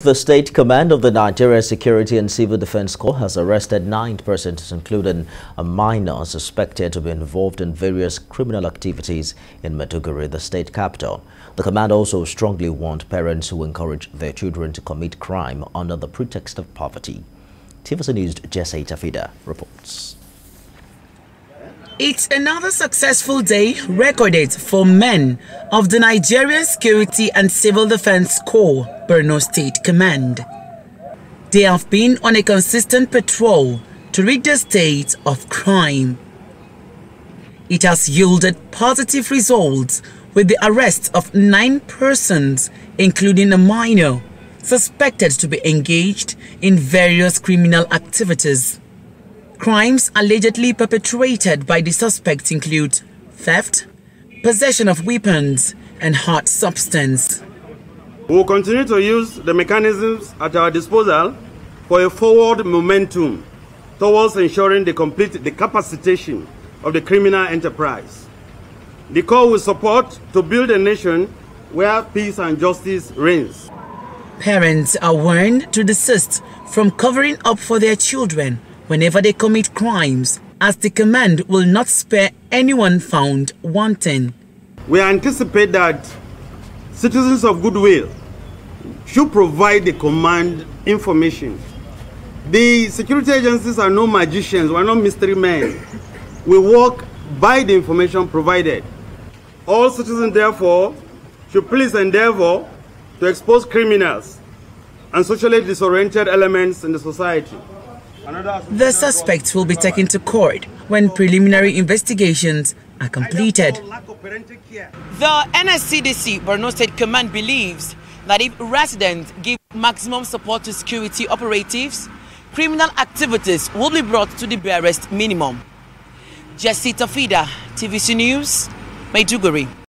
The State Command of the Nigerian Security and Civil Defence Corps has arrested 9 persons, including a minor suspected to be involved in various criminal activities in Maiduguri, the state capital. The command also strongly warned parents who encourage their children to commit crime under the pretext of poverty. TVC News' Jesse Tafida reports. It's another successful day recorded for men of the Nigerian Security and Civil Defence Corps, Borno State Command. They have been on a consistent patrol to rid the state of crime. It has yielded positive results with the arrest of 9 persons, including a minor, suspected to be engaged in various criminal activities. Crimes allegedly perpetrated by the suspects include theft, possession of weapons and hard substance. We will continue to use the mechanisms at our disposal for a forward momentum towards ensuring the complete decapacitation of the criminal enterprise. The Corps will support to build a nation where peace and justice reigns. Parents are warned to desist from covering up for their children whenever they commit crimes, as the command will not spare anyone found wanting. We anticipate that citizens of goodwill should provide the command information. The security agencies are no magicians, we are not mystery men. We work by the information provided. All citizens, therefore, should please endeavor to expose criminals and socially disoriented elements in the society. The suspects will be taken to court when preliminary investigations are completed. The NSCDC Borno State Command believes that if residents give maximum support to security operatives, criminal activities will be brought to the barest minimum. Jesse Tafida, TVC News, Maiduguri.